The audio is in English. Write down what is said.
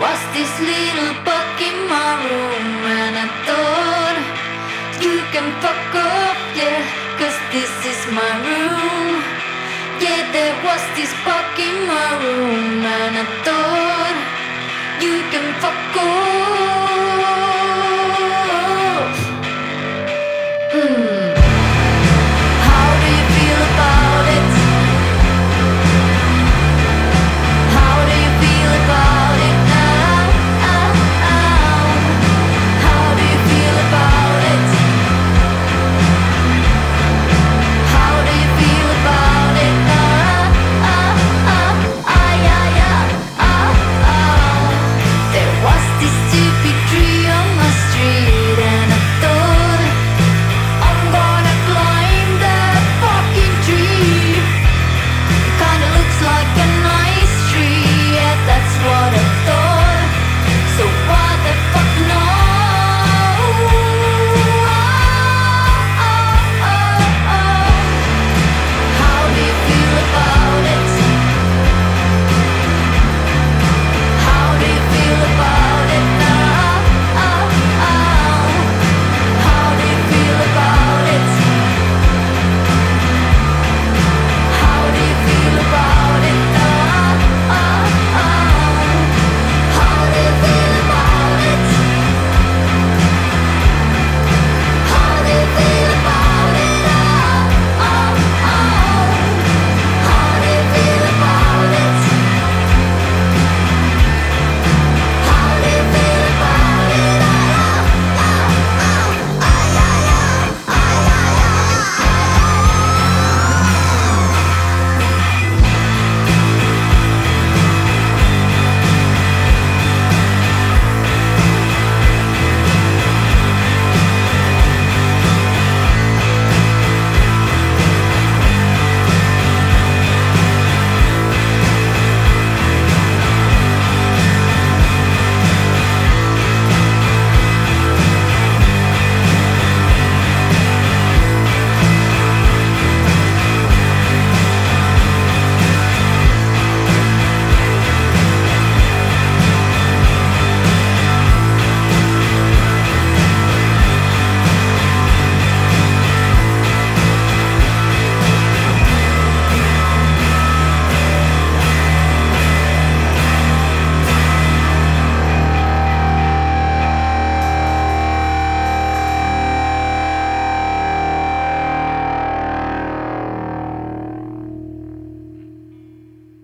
was this little bug in my room, and I thought, you can fuck off, yeah, cause this is my room. Yeah, there was this